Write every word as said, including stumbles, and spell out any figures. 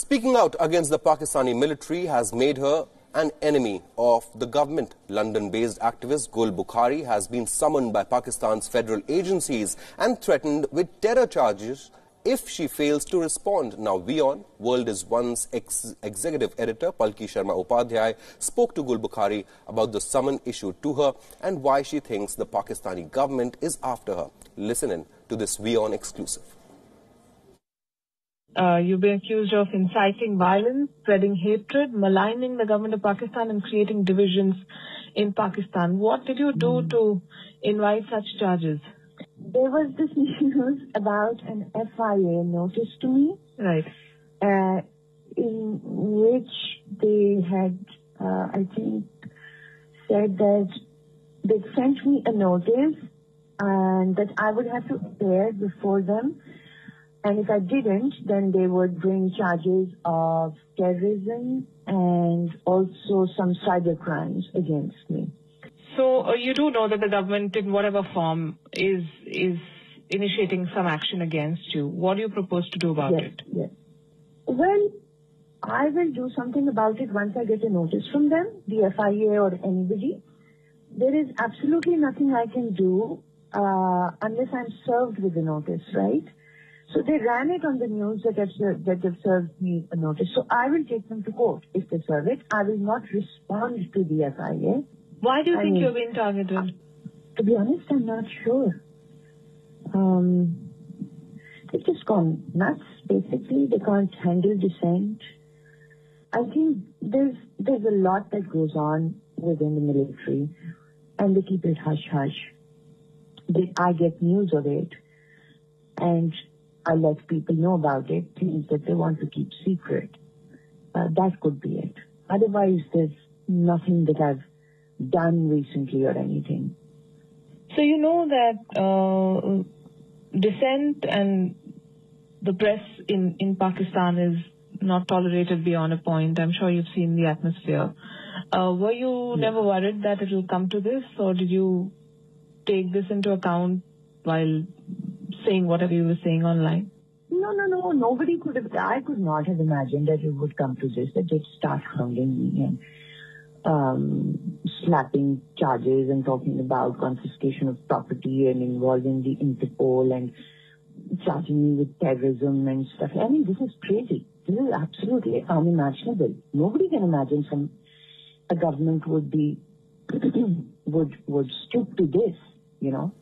Speaking out against the Pakistani military has made her an enemy of the government. London-based activist Gul Bukhari has been summoned by Pakistan's federal agencies and threatened with terror charges if she fails to respond. Now, WION, World is One's ex executive editor, Palki Sharma Upadhyay, spoke to Gul Bukhari about the summon issued to her and why she thinks the Pakistani government is after her. Listen in to this WION exclusive. Uh, you've been accused of inciting violence, spreading hatred, maligning the government of Pakistan and creating divisions in Pakistan. What did you do to invite such charges? There was this news about an F I A notice to me. Right. Uh, in which they had, uh, I think, said that they sent me a notice and that I would have to appear before them. And if I didn't, then they would bring charges of terrorism and also some cyber crimes against me. So uh, you do know that the government, in whatever form, is is initiating some action against you. What do you propose to do about yes, it? Yes. Well, I will do something about it once I get a notice from them, the F I A or anybody. There is absolutely nothing I can do uh, unless I'm served with a notice, right? So they ran it on the news that they've, that they've served me a notice. So I will take them to court if they serve it. I will not respond to the F I A. Why do you I think mean, you're being targeted? Uh, to be honest, I'm not sure. Um, they've just gone nuts, basically. They can't handle dissent. I think there's, there's a lot that goes on within the military, and they keep it hush-hush. They, I get news of it, and I let people know about it, things that they want to keep secret. Uh, that could be it. Otherwise, there's nothing that I've done recently or anything. So you know that uh, dissent and the press in, in Pakistan is not tolerated beyond a point. I'm sure you've seen the atmosphere. Uh, were you yes. never worried that it will come to this, or did you take this into account while saying whatever you were saying online? No, no, no. Nobody could have. I could not have imagined that it would come to this, that they'd start hounding me and um, slapping charges and talking about confiscation of property and involving the Interpol and charging me with terrorism and stuff. I mean, this is crazy. This is absolutely unimaginable. Nobody can imagine some a government would be would would stoop to this, you know.